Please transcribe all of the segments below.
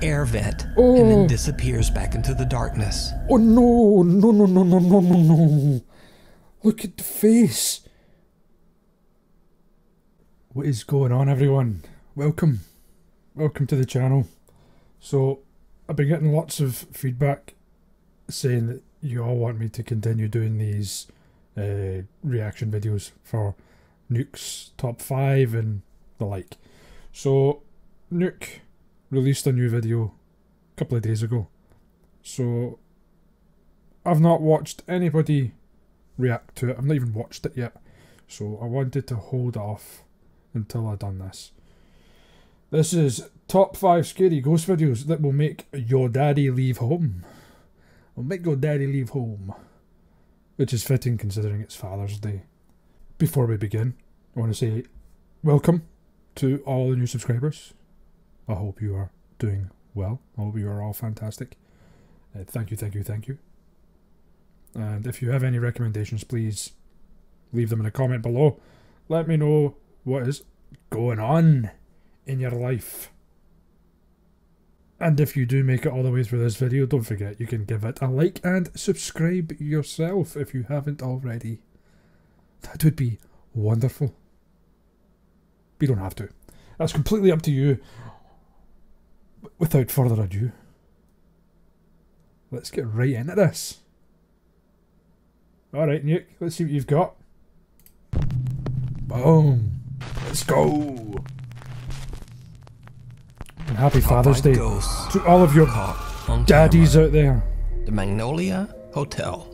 air vent and then disappears back into the darkness. Oh no, no, no, no, no, no, no, no. Look at the face. What is going on, everyone? Welcome. Welcome to the channel. So, I've been getting lots of feedback saying that you all want me to continue doing these reaction videos for Nuke's Top 5 and the like. So, Nuke released a new video a couple of days ago, so I've not watched anybody react to it. I've not even watched it yet, so I wanted to hold off until I'd done this. This is top 5 scary ghost videos that will make your daddy leave home. Will make your daddy leave home, which is fitting considering it's Father's Day. Before we begin, I want to say welcome to all the new subscribers. I hope you are doing well. I hope you are all fantastic. Thank you, thank you, thank you. And if you have any recommendations, please leave them in a comment below. Let me know what is going on in your life. And if you do make it all the way through this video, don't forget you can give it a like and subscribe yourself if you haven't already. That would be wonderful. But you don't have to. That's completely up to you. Without further ado, let's get right into this. Alright, Nuke, let's see what you've got. Boom! Let's go! And happy Father's Day to all of your daddies out there. The Magnolia Hotel.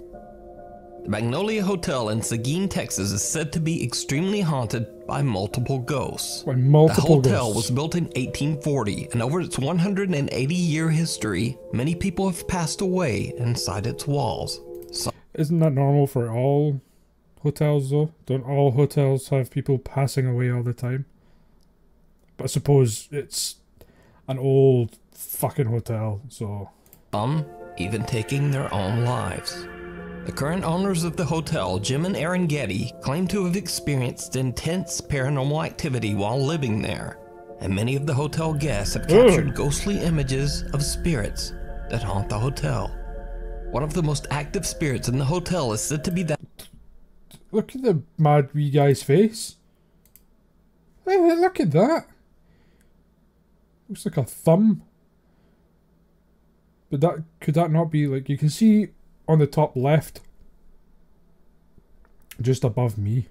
The Magnolia Hotel in Seguin, Texas is said to be extremely haunted by multiple ghosts. The hotel was built in 1840, and over its 180-year history, many people have passed away inside its walls. Isn't that normal for all hotels though? Don't all hotels have people passing away all the time? But I suppose it's an old fucking hotel, so... Some even taking their own lives. The current owners of the hotel, Jim and Aaron Getty, claim to have experienced intense paranormal activity while living there, and many of the hotel guests have captured ghostly images of spirits that haunt the hotel. One of the most active spirits in the hotel is said to be that... Look at the mad wee guy's face. Hey, look at that. Looks like a thumb. But that could that not be like... You can see... On the top left, just above me,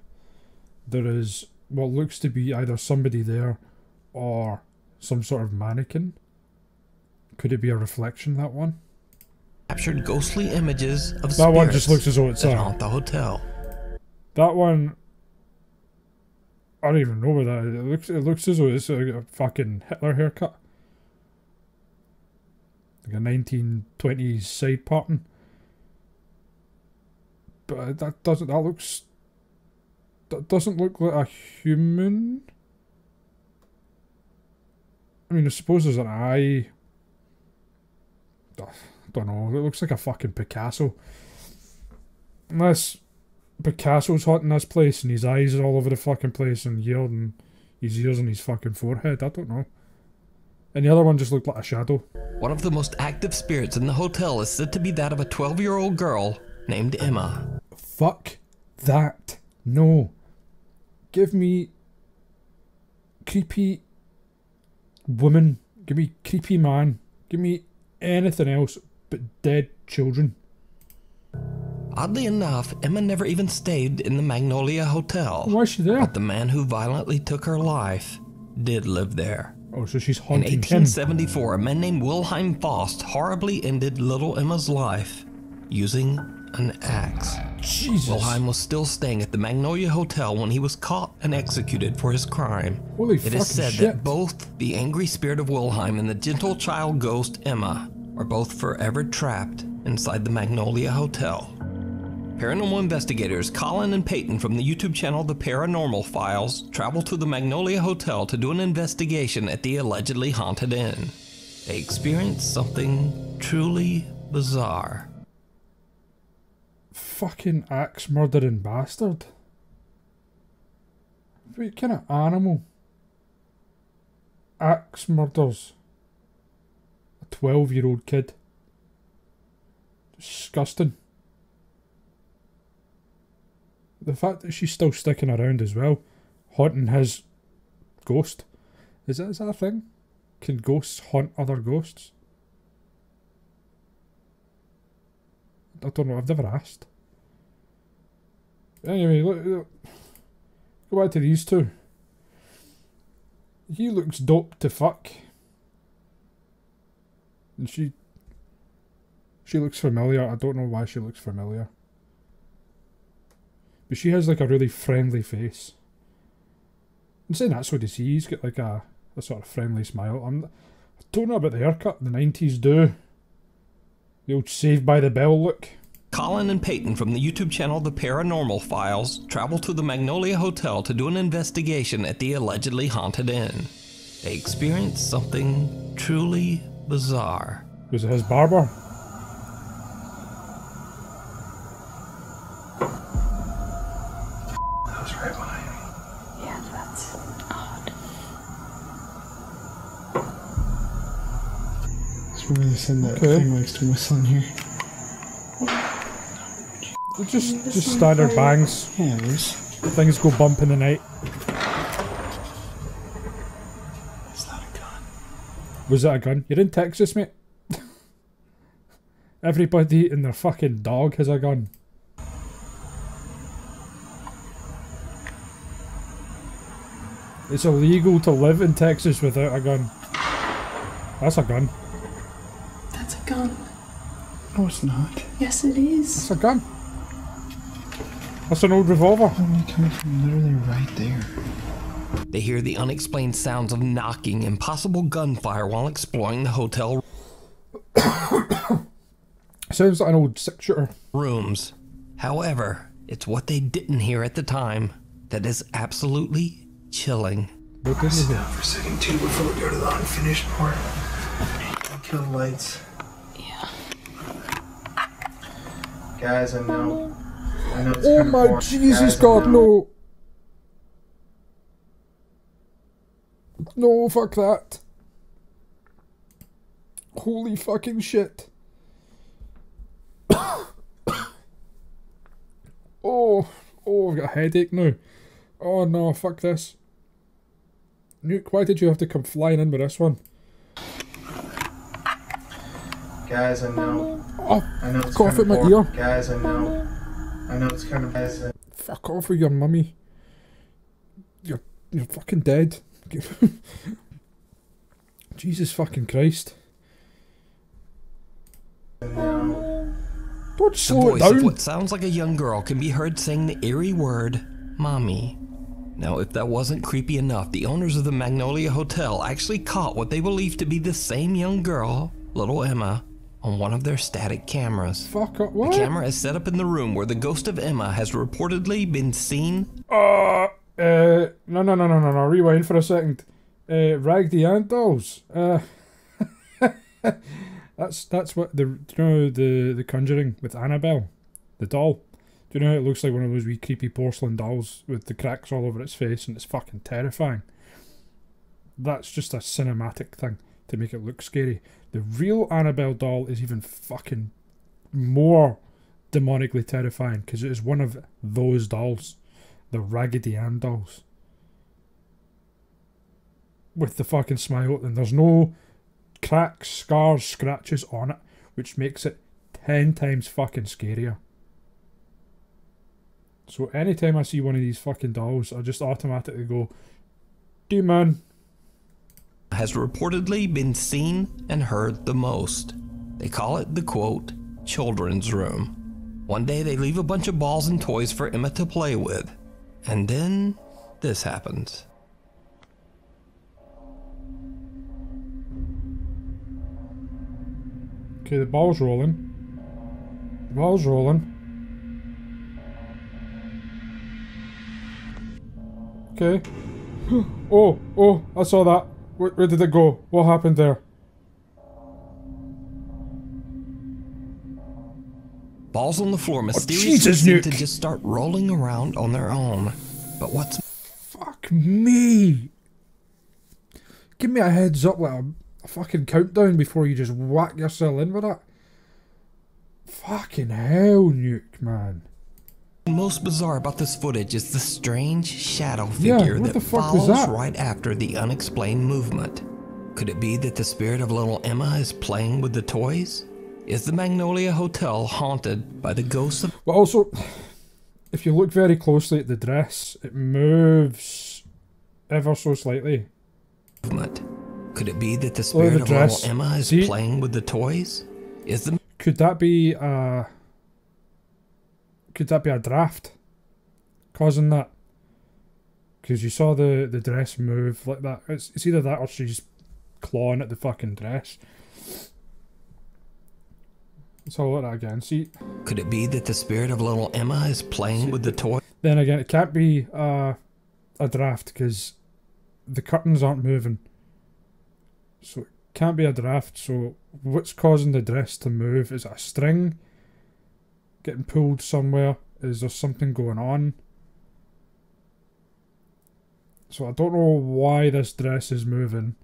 there is what looks to be either somebody there or some sort of mannequin. Could it be a reflection, that one? Captured ghostly images of spirits. That one just looks as though it's haunt the hotel. That one, I don't even know where that is. It looks as though it's a fucking Hitler haircut. Like a 1920s side pattern. But that doesn't look like a human. I mean, I suppose there's an eye. I don't know. It looks like a fucking Picasso. Unless Picasso's haunting this place and his eyes are all over the fucking place and yielding his ears and his fucking forehead. I don't know. And the other one just looked like a shadow. One of the most active spirits in the hotel is said to be that of a 12-year-old girl named Emma. Fuck that. No. Give me creepy woman. Give me creepy man. Give me anything else but dead children. Oddly enough, Emma never even stayed in the Magnolia Hotel. Why is she there? But the man who violently took her life did live there. Oh, so she's haunting him. In 1874, a man named Wilhelm Faust horribly ended little Emma's life using an axe. Jesus. Wilhelm was still staying at the Magnolia Hotel when he was caught and executed for his crime. Holy fucking shit. It is said that both the angry spirit of Wilhelm and the gentle child ghost Emma are both forever trapped inside the Magnolia Hotel. Paranormal investigators Colin and Peyton from the YouTube channel The Paranormal Files traveled to the Magnolia Hotel to do an investigation at the allegedly haunted inn. They experienced something truly bizarre. Fucking axe murdering bastard. What kind of animal axe murders 12-year-old kid. Disgusting. The fact that she's still sticking around as well, haunting his ghost. Is that a thing? Can ghosts haunt other ghosts? I don't know, I've never asked. Anyway, look, go back to these two. He looks dope to fuck. And she looks familiar. I don't know why she looks familiar. But she has like a really friendly face. I'm saying that, so does he. He's got like a sort of friendly smile. I don't know about the haircut. The 90s do. The old Saved by the Bell look. Colin and Peyton from the YouTube channel The Paranormal Files travel to the Magnolia Hotel to do an investigation at the allegedly haunted inn. They experience something truly bizarre. Was it his barber? Send that thing likes to whistle in here. Just standard bangs. Yeah, there is. Things go bump in the night. That's not a gun. Was that a gun? You're in Texas, mate. Everybody and their fucking dog has a gun. It's illegal to live in Texas without a gun. That's a gun. Gun. No, it's not. Yes, it is. It's a gun. That's an old revolver. It's coming from literally right there. They hear the unexplained sounds of knocking and possible gunfire while exploring the hotel. Sounds like an old six-shooter. Rooms. However, it's what they didn't hear at the time that is absolutely chilling. What did you hear? For a second too before we go to the unfinished part. Kill the lights. Guys, I know it's oh my boring. Jesus, guys, God, no! No, fuck that. Holy fucking shit. Oh, I've got a headache now. Oh no, fuck this. Nuke, why did you have to come flying in with this one? Guys, I know. Oh, I know it's kind of boring. Guys, I know it's kind of bad. Fuck off with your mummy. You're fucking dead. Jesus fucking Christ. Don't slow it down. The voice of what sounds like a young girl can be heard saying the eerie word, mommy. Now, if that wasn't creepy enough, the owners of the Magnolia Hotel actually caught what they believed to be the same young girl, little Emma, on one of their static cameras. Fuck up, what? The camera is set up in the room where the ghost of Emma has reportedly been seen. No, rewind for a second. Rag the Ant Dolls. That's what the, do you know, the Conjuring with Annabelle, the doll. Do you know how it looks like one of those wee creepy porcelain dolls with the cracks all over its face and it's fucking terrifying? That's just a cinematic thing to make it look scary. The real Annabelle doll is even fucking more demonically terrifying because it is one of those dolls, the Raggedy Ann dolls, with the fucking smile, and there's no cracks, scars, scratches on it, which makes it 10 times fucking scarier. So anytime I see one of these fucking dolls, I just automatically go, demon. Has reportedly been seen and heard the most. They call it the, quote, children's room. One day they leave a bunch of balls and toys for Emma to play with. And then this happens. Okay, the ball's rolling. The ball's rolling. Okay. Oh, I saw that. Where did it go? What happened there? Balls on the floor mysteriously seem to just start rolling around on their own. But what's... Fuck me! Give me a heads up, like a a fucking countdown before you just whack yourself in with it. Fucking hell, Nuke, man. Most bizarre about this footage is the strange shadow figure that follows right after the unexplained movement. Could it be that the spirit of little Emma is playing with the toys? Is the Magnolia Hotel haunted by the ghosts of... Well, also, if you look very closely at the dress, it moves ever so slightly. Movement. Could it be that the spirit of little Emma is playing with the toys? Is the... Could that be a draft causing that? Because you saw the dress move like that. It's either that or she's clawing at the fucking dress. Let's have a look at that again. See? Could it be that the spirit of little Emma is playing with the toy? Then again, it can't be a draft because the curtains aren't moving. So it can't be a draft. So what's causing the dress to move? Is it a string getting pulled somewhere? Is there something going on? So I don't know why this dress is moving.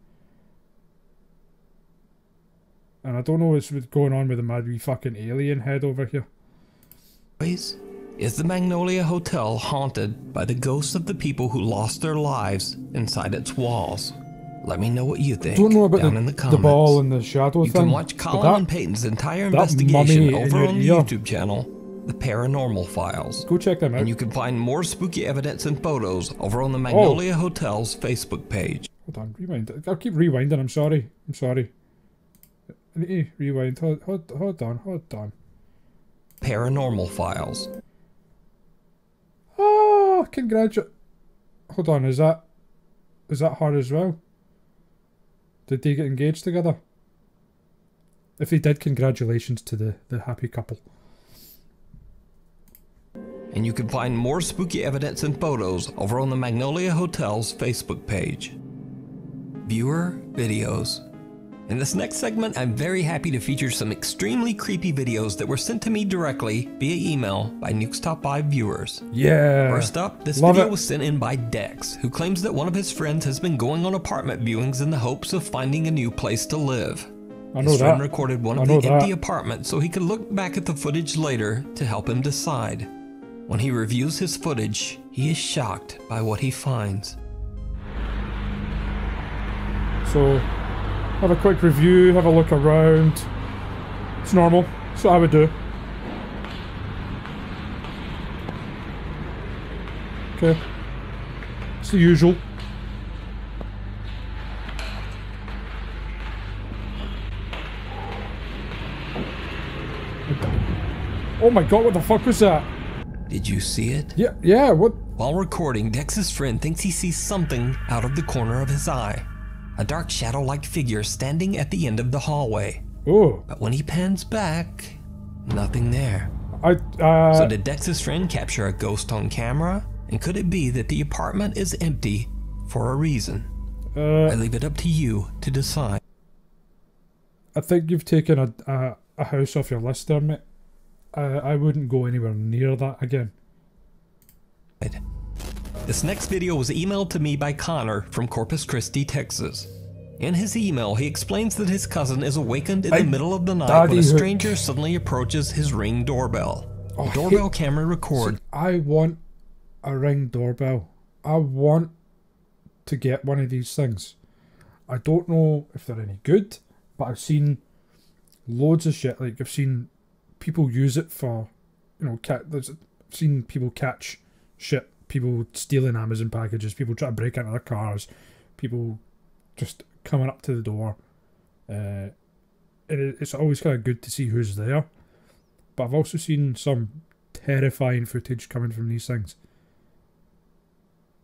And I don't know what's going on with the mad wee fucking alien head over here. Is the Magnolia Hotel haunted by the ghosts of the people who lost their lives inside its walls? Let me know what you think down in the comments. The ball and the shadow thing. You can watch Colin and Peyton's entire investigation over on the YouTube channel, The Paranormal Files. Go check them out. And you can find more spooky evidence and photos over on the Magnolia Hotel's Facebook page. Hold on, rewind. I'll keep rewinding, I'm sorry. I'm sorry. I need to rewind. Hold on. Paranormal Files. Oh, congratulations. Hold on, is that hard as well? Did they get engaged together? If they did, congratulations to the happy couple. And you can find more spooky evidence and photos over on the Magnolia Hotel's Facebook page. Viewer videos. In this next segment, I'm very happy to feature some extremely creepy videos that were sent to me directly via email by Nuke's Top 5 viewers. Yeah. First up, this video was sent in by Dex, who claims that one of his friends has been going on apartment viewings in the hopes of finding a new place to live. His friend recorded one of the empty apartments so he could look back at the footage later to help him decide. When he reviews his footage, he is shocked by what he finds. So... have a quick review, have a look around. It's normal, that's what I would do. Okay. It's the usual. Oh my god, what the fuck was that? Did you see it? Yeah, yeah, what? While recording, Dex's friend thinks he sees something out of the corner of his eye. A dark shadow-like figure standing at the end of the hallway. Ooh. But when he pans back, nothing there. So did Dex's friend capture a ghost on camera? And could it be that the apartment is empty for a reason? I leave it up to you to decide. I think you've taken a house off your list there, mate. I wouldn't go anywhere near that again. This next video was emailed to me by Connor from Corpus Christi, Texas. In his email, he explains that his cousin is awakened in the middle of the night when a stranger suddenly approaches his Ring doorbell. The doorbell camera records. See, I want a Ring doorbell. I want to get one of these things. I don't know if they're any good, but I've seen loads of shit. Like, I've seen people use it for, you know, I've seen people catch shit. People stealing Amazon packages, people trying to break into their cars, people just coming up to the door. And it's always kind of good to see who's there. But I've also seen some terrifying footage coming from these things.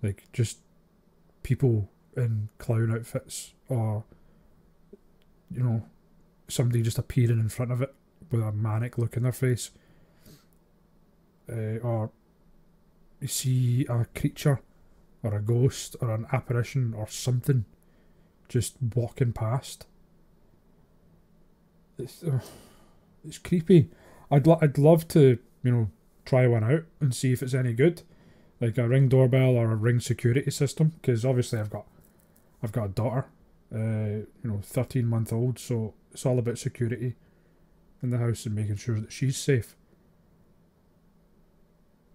Like, just people in clown outfits or, you know, somebody just appearing in front of it with a manic look in their face. Or... you see a creature, or a ghost, or an apparition, or something just walking past. It's creepy. I'd love to, you know, try one out and see if it's any good. Like a Ring doorbell or a Ring security system, because obviously I've got a daughter 13-month-old, so it's all about security in the house and making sure that she's safe.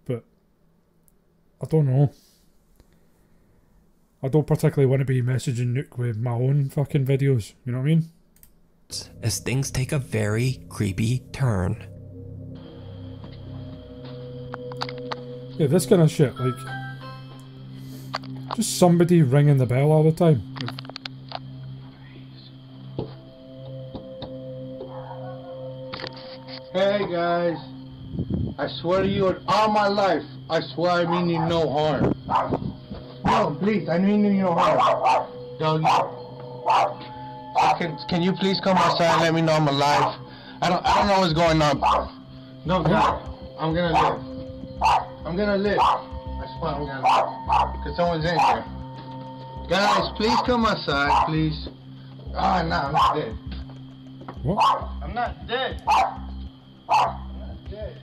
But I don't know. I don't particularly want to be messaging Nuke with my own fucking videos, you know what I mean? As things take a very creepy turn. Yeah, this kind of shit, like, just somebody ringing the bell all the time. Hey guys, I swear to you, all my life, I swear I mean you no harm. No, please, I mean you no harm. Doggy. Can you please come outside and let me know I'm alive? I don't know what's going on. No, God, I'm gonna live. I'm gonna live. I swear I'm gonna live. Because someone's in here. Guys, please come outside, please. Ah, oh, no, I'm not dead. What? I'm not dead. I'm not dead.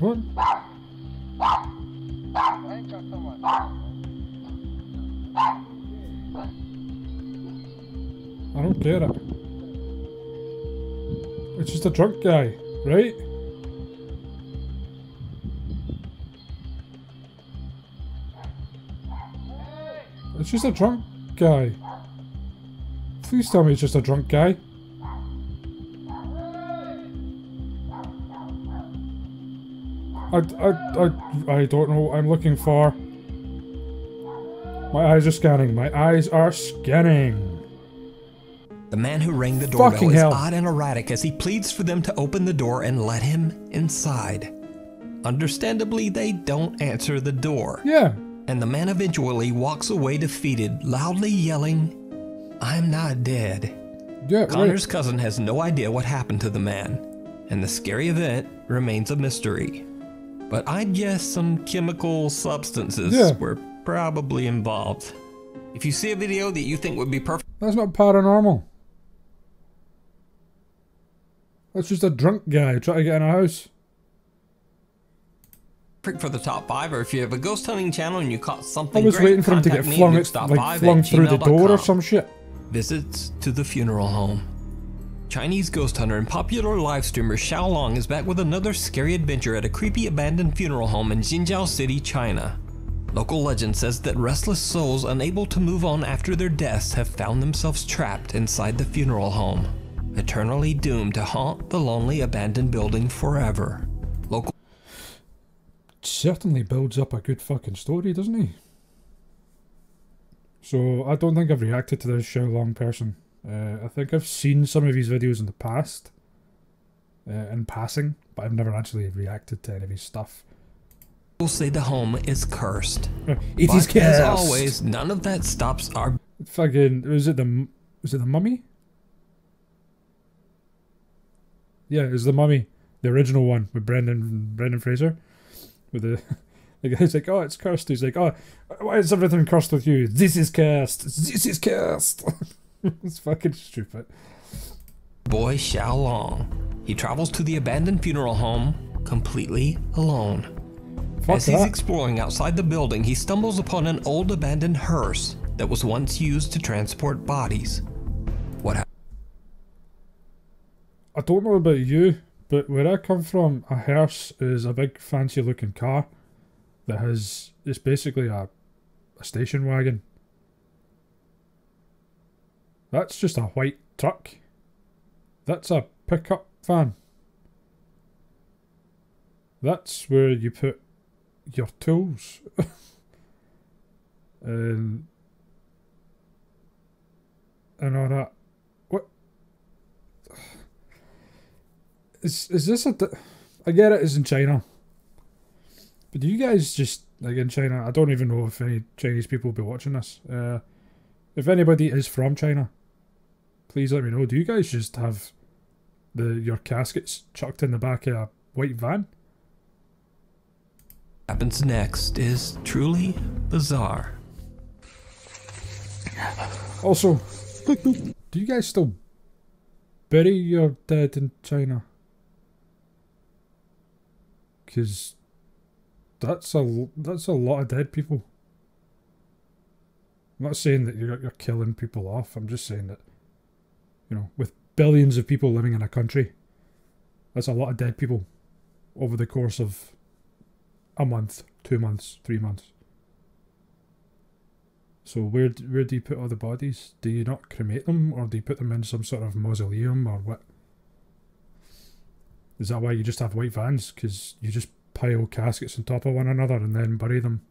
What? What? I ain't got someone. I don't get it. It's just a drunk guy, right? It's just a drunk guy. Please tell me it's just a drunk guy. I don't know what I'm looking for. My eyes are scanning. My eyes are scanning. The man who rang the doorbell is odd and erratic as he pleads for them to open the door and let him inside. Understandably, they don't answer the door. Yeah. And the man eventually walks away defeated, loudly yelling, "I'm not dead." Yeah, Connor's cousin has no idea what happened to the man, and the scary event remains a mystery. But I'd guess some chemical substances were probably involved. If you see a video that you think would be perfect... That's not paranormal. That's just a drunk guy trying to get in a house. Prick for the top 5, or if you have a ghost hunting channel and you caught something great... I was waiting for him to get flung, flung through the door or some shit. Visits to the funeral home. Chinese ghost hunter and popular live streamer Xiaolong is back with another scary adventure at a creepy abandoned funeral home in Xinjiang City, China. Local legend says that restless souls unable to move on after their deaths have found themselves trapped inside the funeral home, eternally doomed to haunt the lonely abandoned building forever. Local certainly builds up a good fucking story, doesn't he? So I don't think I've reacted to this Xiaolong person. I think I've seen some of his videos in the past, in passing, but I've never actually reacted to any of his stuff. People say the home is cursed. It is cursed. As always, none of that stops our fucking. Was it the Mummy? Yeah, it was the Mummy, the original one with Brendan Fraser. With the guy's like, "Oh, it's cursed." He's like, "Oh, why is everything cursed with you? This is cursed. This is cursed." It's fucking stupid. Boy Xiaolong, he travels to the abandoned funeral home completely alone. As he's exploring outside the building, he stumbles upon an old abandoned hearse that was once used to transport bodies. What happened? I don't know about you, but where I come from, a hearse is a big fancy looking car that has, it's basically a station wagon. That's just a white truck. That's a pickup van. That's where you put your tools. And all that. What is this a? I get it, it's in China, but do you guys just like in China? I don't even know if any Chinese people will be watching this. If anybody is from China, please let me know. Do you guys just have your caskets chucked in the back of a white van? What happens next is truly bizarre. Also, do you guys still bury your dead in China? Because that's a lot of dead people. I'm not saying that you're killing people off. I'm just saying that, you know, with billions of people living in a country, that's a lot of dead people over the course of a month, 2 months, 3 months. So where do you put all the bodies? Do you not cremate them, or do you put them in some sort of mausoleum, or what? Is that why you just have white vans? Because you just pile caskets on top of one another and then bury them,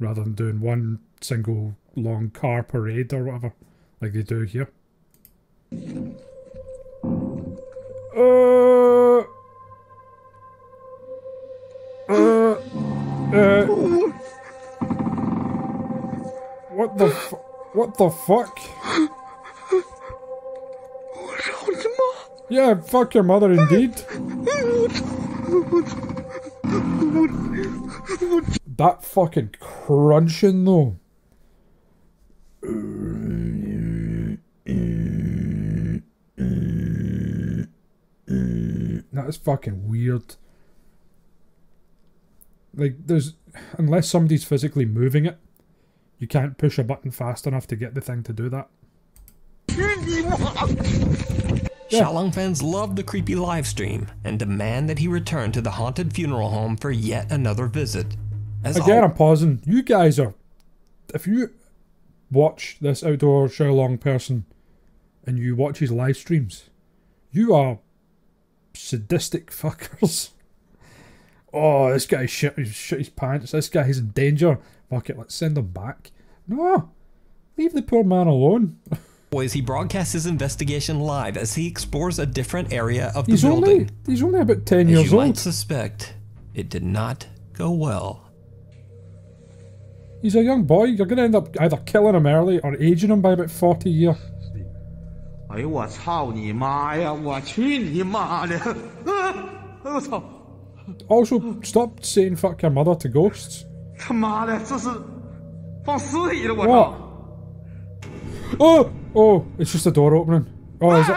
rather than doing one single long car parade or whatever, like they do here. What the fuck? Yeah, fuck your mother indeed. That fucking crunching though. That is fucking weird. Like, there's, unless somebody's physically moving it, you can't push a button fast enough to get the thing to do that. Yeah. Xiaolong fans love the creepy live stream and demand that he return to the haunted funeral home for yet another visit. As again, I'm pausing. You guys are, if you watch this Outdoor Xiaolong person and you watch his live streams, you are sadistic fuckers. Oh, this guy shit his pants. This guy's in danger. Fuck it, let's send him back. No, leave the poor man alone. He broadcasts his investigation live as he explores a different area of the building. He's only about 10 years old. As you might suspect, it did not go well. He's a young boy. You're going to end up either killing him early or aging him by about 40 years. Also, stop saying fuck your mother to ghosts. What? Oh! Oh! It's just a door opening. Oh, is it?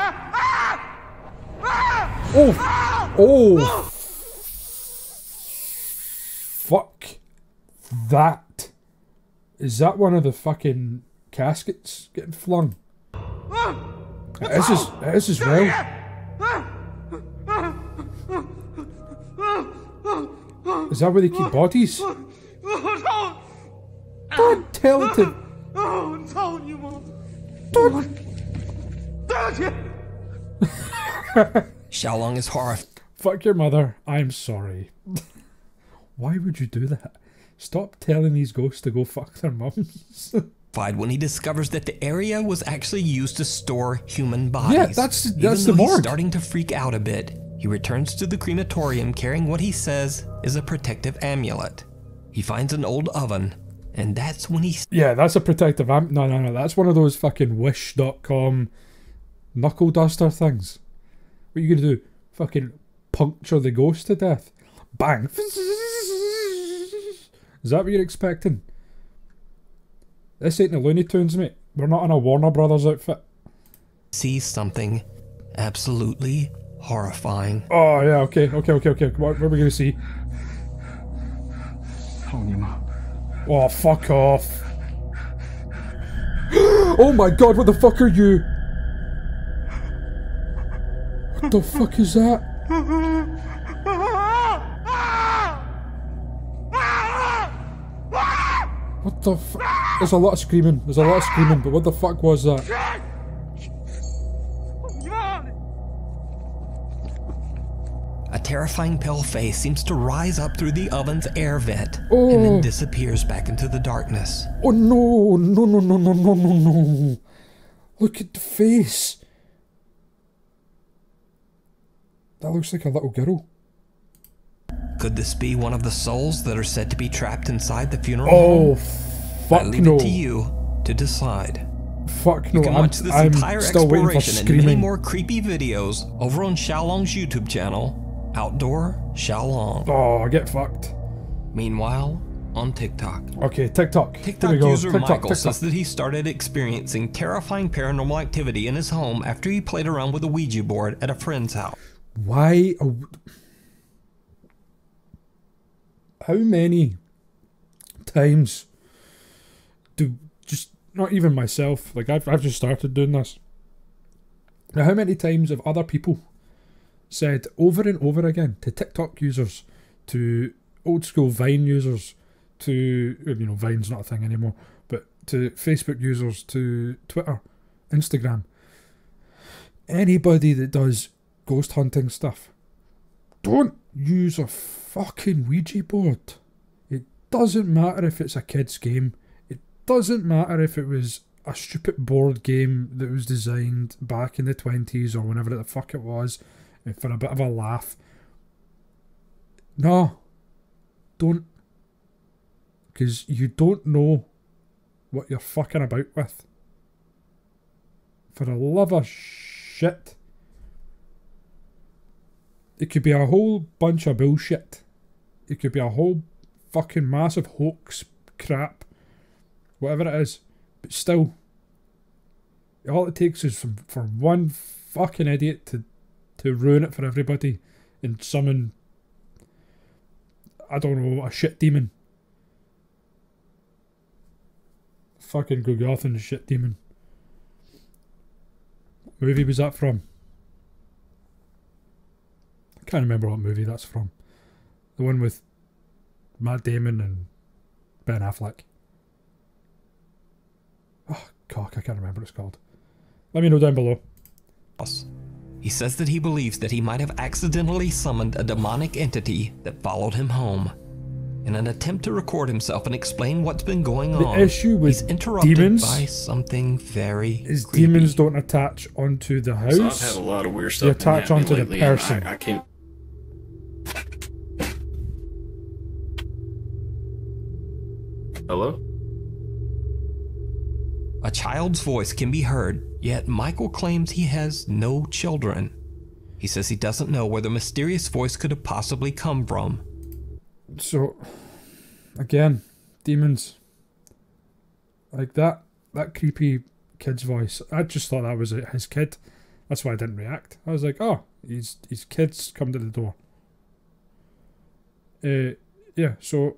Oh! Oh! Fuck. That. Is that one of the fucking caskets getting flung? This is real. Is that where they keep bodies? Don't tell it to... Xiaolong is horrified. Fuck your mother, I'm sorry. Why would you do that? Stop telling these ghosts to go fuck their mums. When he discovers that the area was actually used to store human bodies. Yeah, that's the morgue. He's starting to freak out a bit. He returns to the crematorium carrying what he says is a protective amulet. He finds an old oven. And that's when he... Yeah, that's a protective amp. No, no, no. That's one of those fucking wish.com knuckle duster things. What are you going to do? Fucking puncture the ghost to death. Bang. Is that what you're expecting? This ain't the Looney Tunes, mate. We're not in a Warner Brothers outfit. See something absolutely horrifying. Oh, yeah, okay. Okay, okay, okay. What are we going to see? Oh, fuck off. Oh my god, what the fuck are you? What the fuck is that? What the fuck? There's a lot of screaming. There's a lot of screaming, but what the fuck was that? A terrifying pale face seems to rise up through the oven's air vent and then disappears back into the darkness. Oh no, no, no, no, no, no, no, no. Look at the face. That looks like a little girl. Could this be one of the souls that are said to be trapped inside the funeral home? Oh, fuck no. I leave it to you to decide. Fuck no, I'm still waiting for screaming. And many more creepy videos over on Xiaolong's YouTube channel. Outdoor Xiaolong. Oh, get fucked. Meanwhile, on TikTok. Okay, TikTok. TikTok user Michael says that he started experiencing terrifying paranormal activity in his home after he played around with a Ouija board at a friend's house. Why? How many times do just not even myself. Like I've just started doing this. Now, how many times have other people said over and over again to TikTok users, to old school Vine users, to, you know, Vine's not a thing anymore, but to Facebook users, to Twitter, Instagram, anybody that does ghost hunting stuff, don't use a fucking Ouija board. It doesn't matter if it's a kid's game. It doesn't matter if it was a stupid board game that was designed back in the 20s or whenever the fuck it was for a bit of a laugh. No, don't. Because you don't know what you're fucking about with. For the love of shit. It could be a whole bunch of bullshit. It could be a whole fucking massive hoax crap. Whatever it is. But still, all it takes is for one fucking idiot to ruin it for everybody and summon, I don't know, a shit demon. Fucking Golgothan shit demon. What movie was that from? I can't remember what movie that's from. The one with Matt Damon and Ben Affleck. Oh, cock, I can't remember what it's called. Let me know down below. He says that he believes that he might have accidentally summoned a demonic entity that followed him home. In an attempt to record himself and explain what's been going on, the issue with he's interrupted demons by something very creepy. Demons don't attach onto the house. So I've had a lot of weird stuff. They attach onto the person. I can't. Hello? A child's voice can be heard, yet Michael claims he has no children. He says he doesn't know where the mysterious voice could have possibly come from. So, again, demons. Like that creepy kid's voice. I just thought that was his kid. That's why I didn't react. I was like, oh, his kid's come to the door. Yeah, so,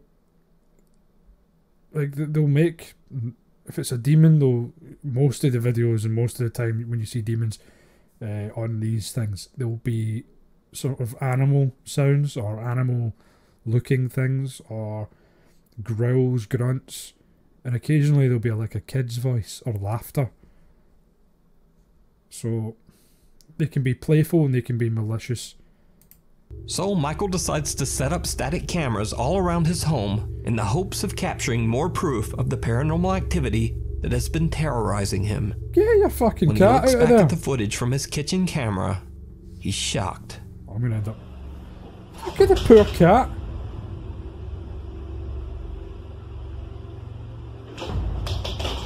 like, they'll make, if it's a demon, though, most of the videos and most of the time when you see demons on these things, they'll be sort of animal sounds or animal looking things or growls, grunts, and occasionally there'll be like a kid's voice or laughter. So they can be playful and they can be malicious. So Michael decides to set up static cameras all around his home in the hopes of capturing more proof of the paranormal activity that has been terrorizing him. Get your fucking cat out of there. When he looks back at the footage from his kitchen camera, he's shocked. I'm gonna end up. Look at the poor cat.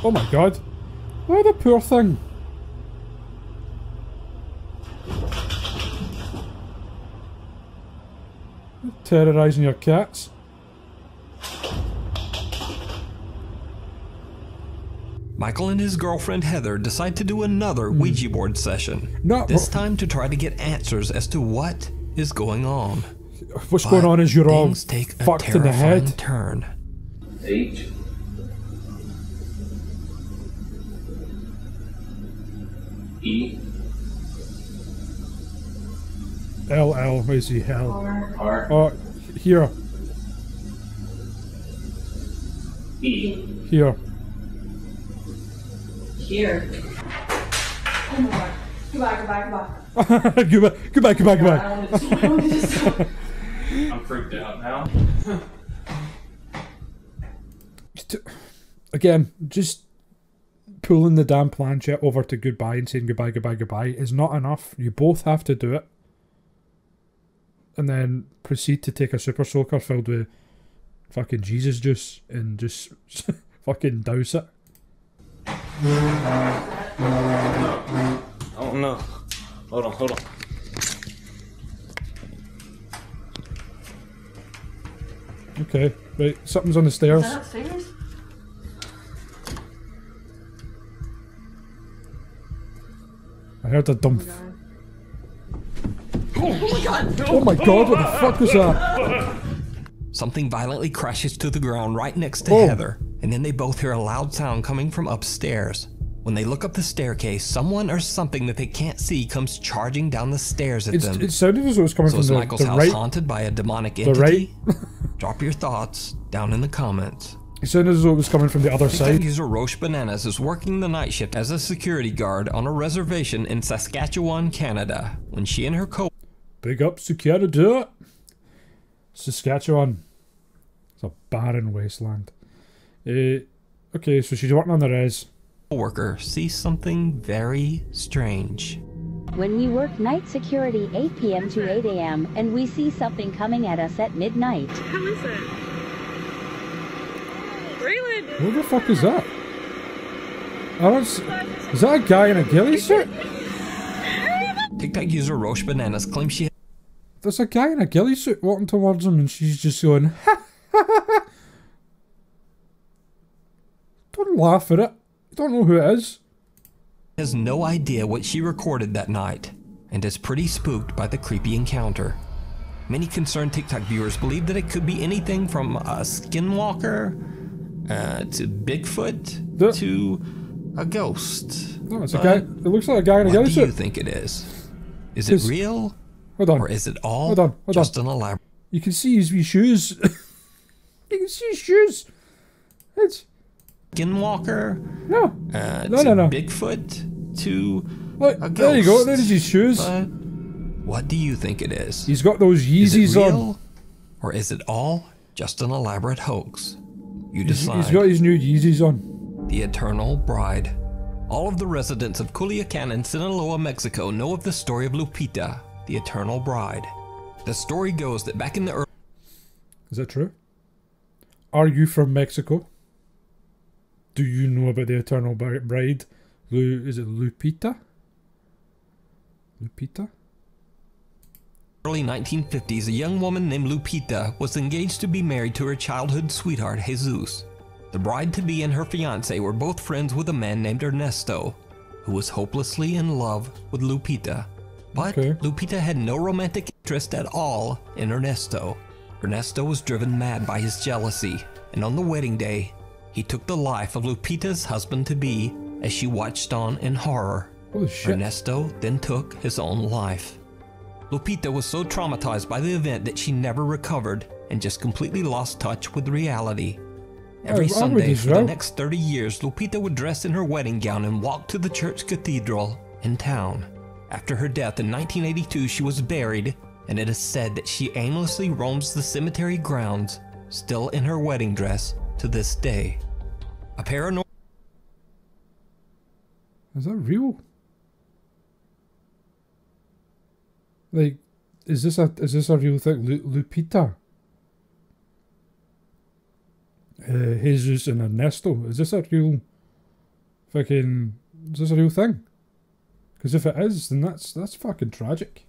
Oh my god. What a poor thing. You're terrorising your cats. Michael and his girlfriend Heather decide to do another Ouija board session. No, this time to try to get answers as to what is going on. What's going on is you're all fucked in the head. Turn. 8. E. L. Where is he? Hell. R. Oh, here. E. Here. One more. Goodbye. Goodbye. I'm freaked out now. Again, just pulling the damn planchette over to goodbye and saying goodbye is not enough. You both have to do it. And then proceed to take a super soaker filled with fucking Jesus juice and just fucking douse it. Oh no. Hold on. Okay, right, something's on the stairs. Is that upstairs? I heard a dump. Oh my god! No. Oh my god, what the fuck was that? Something violently crashes to the ground right next to Heather and then they both hear a loud sound coming from upstairs. When they look up the staircase, someone or something that they can't see comes charging down the stairs at them. It sounded as though it was coming from the right. So is Michael's house haunted by a demonic entity? Drop your thoughts down in the comments. It sounded as though it was coming from the other side. TikTok user Rosie Bananas is working the night shift as a security guard on a reservation in Saskatchewan, Canada. When she and her Big up to Canada. Saskatchewan. It's a barren wasteland. Okay, so she's working on the res. Worker sees something very strange. When we work night security 8 p.m. to 8 a.m. and we see something coming at us at midnight. How is it? Raylan! Who the fuck is that? I don't see. Is that a guy in a ghillie suit? TikTok user Rosie Bananas claims she. There's a guy in a ghillie suit walking towards him and she's just going, ha ha ha. Don't laugh at it. Don't know who it is. Has no idea what she recorded that night and is pretty spooked by the creepy encounter. Many concerned TikTok viewers believe that it could be anything from a skinwalker to Bigfoot to a ghost. No, it's a guy. It looks like a guy in a ghillie suit. What do you think it is? Is it real? Hold on. Or is it all just an elaborate? You can see his wee shoes. You can see his shoes. It's skinwalker. No. No. Bigfoot to Look, a ghost. There you go. There's his shoes. But what do you think it is? He's got those Yeezys is it real, on. Or is it all just an elaborate hoax? You decide. He's got his new Yeezys on. The Eternal Bride. All of the residents of Culiacan in Sinaloa, Mexico know of the story of Lupita, the Eternal Bride. The story goes that back in the early... Is that true? Are you from Mexico? Do you know about the Eternal Bride? Is it Lupita? Lupita? Early 1950s, a young woman named Lupita was engaged to be married to her childhood sweetheart, Jesus. The bride-to-be and her fiancé were both friends with a man named Ernesto, who was hopelessly in love with Lupita. But Lupita had no romantic interest at all in Ernesto. Ernesto was driven mad by his jealousy, and on the wedding day, he took the life of Lupita's husband-to-be as she watched on in horror. Oh, shit. Ernesto then took his own life. Lupita was so traumatized by the event that she never recovered and just completely lost touch with reality. Every Sunday for the next 30 years, Lupita would dress in her wedding gown and walk to the church cathedral in town. After her death in 1982, she was buried, and it is said that she aimlessly roams the cemetery grounds, still in her wedding dress, to this day. A paranormal... Is that real? Like, is this a real thing? Lupita? Jesus and Ernesto? Is this a real... fucking... is this a real thing? Because if it is, then that's fucking tragic.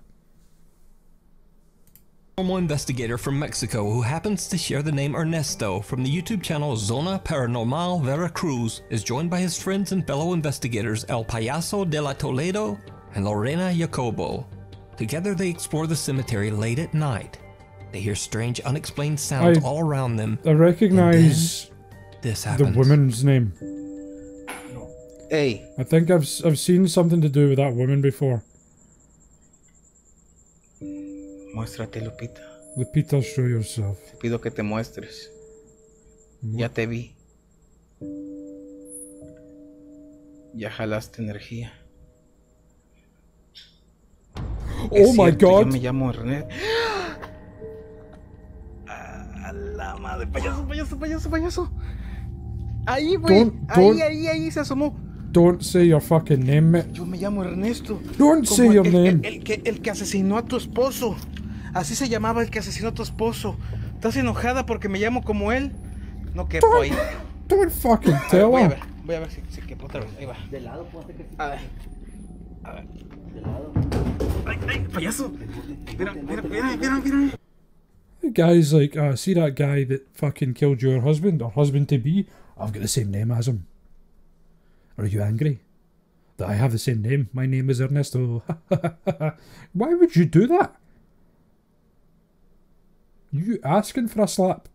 Paranormal investigator from Mexico who happens to share the name Ernesto from the YouTube channel Zona Paranormal Veracruz is joined by his friends and fellow investigators El Payaso de la Toledo and Lorena Jacobo. Together they explore the cemetery late at night. They hear strange unexplained sounds all around them. I recognize this happens. The woman's name. Hey. I think I've seen something to do with that woman before. Muéstrate, Lupita. Lupita, show yourself. Te pido que te muestres. Ya te vi. Ya jalaste energía. Oh my God. Yo me llamo Ernesto. A la madre, payaso. Ahí, güey. Ahí se asomó. Don't say your fucking name, mate. Yo me llamo Ernesto. Don't say your name. El que asesinó a tu esposo. Así se llamaba el que asesinó a tu esposo. ¿Estás enojada porque me llamo como él? No quepo ahí. Don't fucking tell. Voy a ver si quepo otra vez. Ahí va. De lado, puedo hacer que se... A ver. De lado. Ay, payaso. Mira. The guy's like, see that guy that fucking killed your husband or husband-to-be? I've got the same name as him. Are you angry that I have the same name? My name is Ernesto. Why would you do that? You asking for a slap?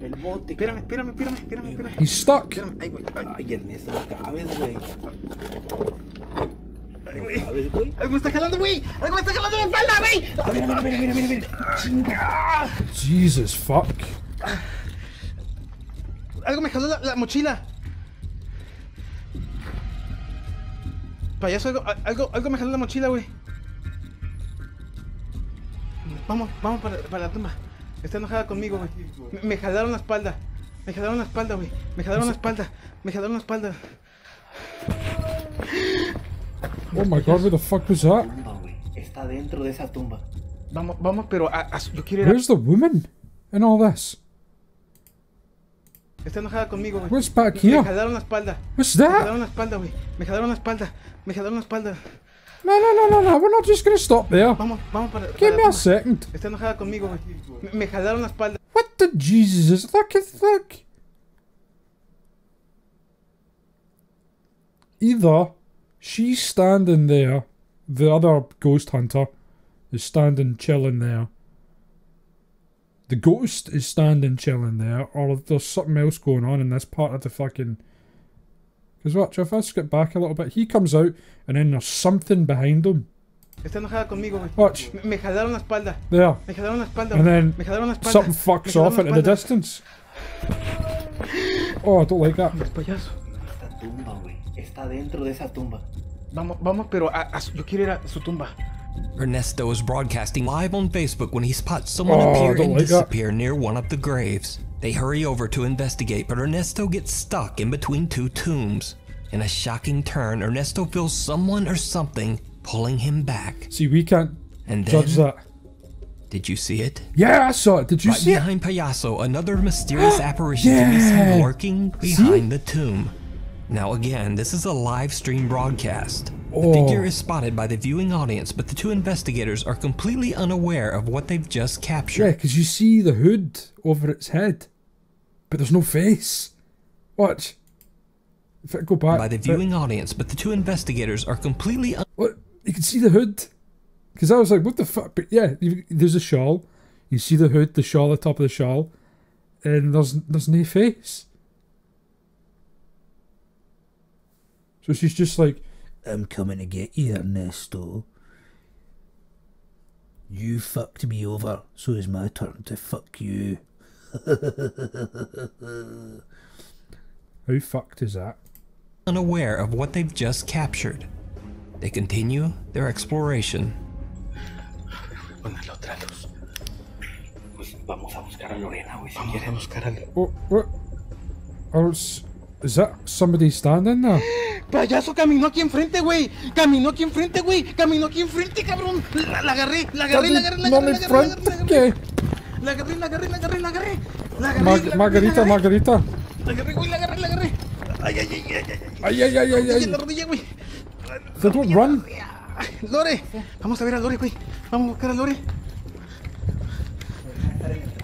El bote. Espérame. He's stuck. Espérame. Ay, güey. Ay, Ernesto, no cabes, güey. Algo me está jalando, güey. Algo me está jalando la espalda, güey. A ver, mira. Chinga. Jesus fuck. Algo me jaló la mochila. Payaso, algo me jaló la mochila, güey. Vamos para la tumba. Está enojada conmigo, güey. Me jalaron la espalda. Güey. Me jalaron la espalda. Oh my god, where the fuck was that? Está dentro de esa tumba. Vamos, pero yo quiero ir. Where's the woman in all this? Está enojada conmigo, güey. Where's back here? Me jalaron la espalda. What's that? Me jalaron la espalda. No, we're not just gonna stop there. Vamos para Give me a second. Está enojada conmigo, güey. Me jalaron la espalda. What the Jesus is? Look. Either she's standing there, the other ghost hunter is standing chilling there. The ghost is standing chilling there, or there's something else going on in this part of the fucking... Because watch, if I skip back a little bit, he comes out and then there's something behind him. Está enojada conmigo, güey. Watch. Me jalaron la espalda. There. Me jalaron la espalda. And then something fucks off into the distance. Oh, I don't like that. Esta tumba, güey. Está dentro de esa tumba. Vamos, pero yo quiero ir a su tumba. Ernesto is broadcasting live on Facebook when he spots someone appear and disappear near one of the graves. They hurry over to investigate, but Ernesto gets stuck in between two tombs. In a shocking turn, Ernesto feels someone or something pulling him back. See, we can't judge that. Did you see it? Yeah, I saw it. Did you see it? Right behind Payaso, another mysterious apparition is seen lurking behind the tomb. Now again, this is a live stream broadcast. The figure is spotted by the viewing audience, but the two investigators are completely unaware of what they've just captured. Yeah, because you see the hood over its head, but there's no face. Watch. If I go back. By the viewing audience, but the two investigators are completely What? You can see the hood? Because I was like, what the fuck? But yeah, there's a shawl. You see the hood, the shawl, the top of the shawl, and there's no face. So she's just like, I'm coming to get you, Ernesto. You fucked me over, so it's my turn to fuck you. How fucked is that? Unaware of what they've just captured, they continue their exploration. Vamos a buscar a Lorena, güey. Vamos a buscar a Lorena. What? Is that somebody standing there? Payaso caminó aquí enfrente, güey. Cabrón. La agarré. Margarita. La agarré. Ay. La rodilla, güey. They don't run. Lore. Vamos a ver a Lore, güey. Vamos a buscar a Lore.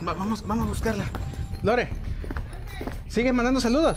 Vamos a buscarla. Lore. Sigue mandando saludos.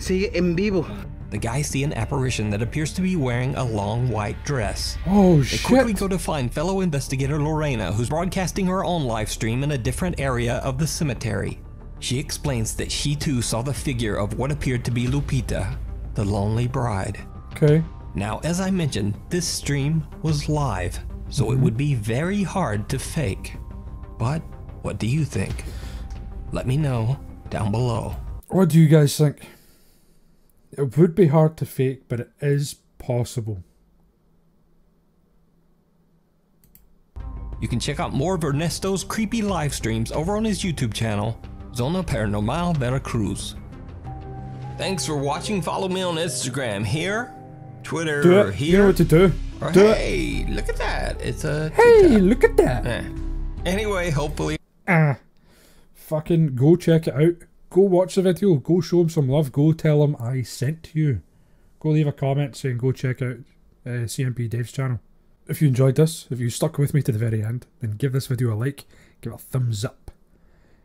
Sigue en vivo. The guys see an apparition that appears to be wearing a long white dress. Oh, shit. They quickly go to find fellow investigator Lorena, who's broadcasting her own live stream in a different area of the cemetery. She explains that she too saw the figure of what appeared to be Lupita, the lonely bride. Okay. Now, as I mentioned, this stream was live, so it would be very hard to fake. But what do you think? Let me know down below. What do you guys think? It would be hard to fake, but it is possible. You can check out more of Ernesto's creepy live streams over on his YouTube channel, Zona Paranormal Veracruz. Thanks for watching. Follow me on Instagram here, Twitter here. You know what to do. Or, hey, look at that. It's a TikTok. Hey, look at that. Anyway, hopefully. Fucking go check it out. Go watch the video. Go show him some love. Go tell him I sent you. Go leave a comment saying go check out CMP Dave's channel. If you enjoyed this, if you stuck with me to the very end, then give this video a like. Give it a thumbs up.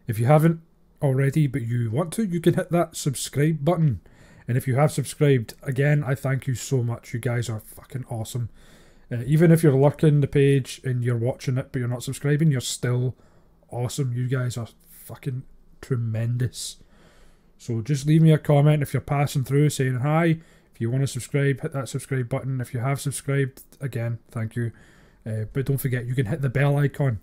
If you haven't already, but you want to, you can hit that subscribe button. And if you have subscribed, again, I thank you so much. You guys are fucking awesome. Even if you're lurking the page and you're watching it, but you're not subscribing, you're still awesome. You guys are fucking tremendous. So just leave me a comment if you're passing through saying hi. If you want to subscribe, hit that subscribe button. If you have subscribed, again, thank you. But don't forget, you can hit the bell icon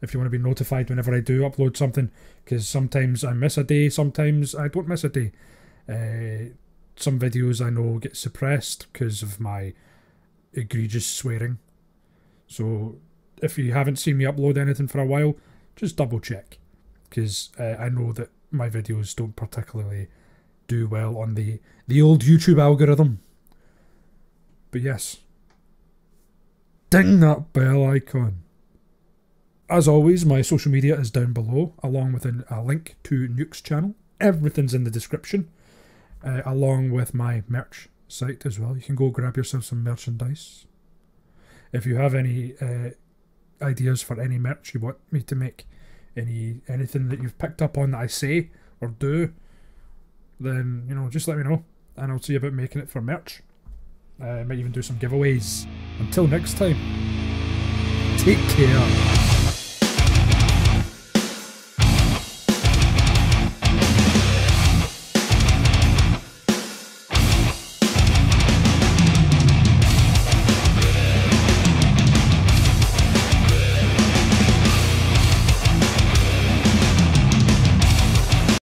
if you want to be notified whenever I do upload something, because sometimes I miss a day, sometimes I don't miss a day. Some videos I know get suppressed because of my egregious swearing. So if you haven't seen me upload anything for a while, just double check, because I know that my videos don't particularly do well on the old YouTube algorithm. But yes, ding that bell icon. As always, my social media is down below, along with a link to Nuke's channel. Everything's in the description, along with my merch site as well. You can go grab yourself some merchandise. If you have any ideas for any merch you want me to make, anything that you've picked up on that I say or do, then, you know, just let me know, and I'll see about making it for merch. I might even do some giveaways. Until next time, take care.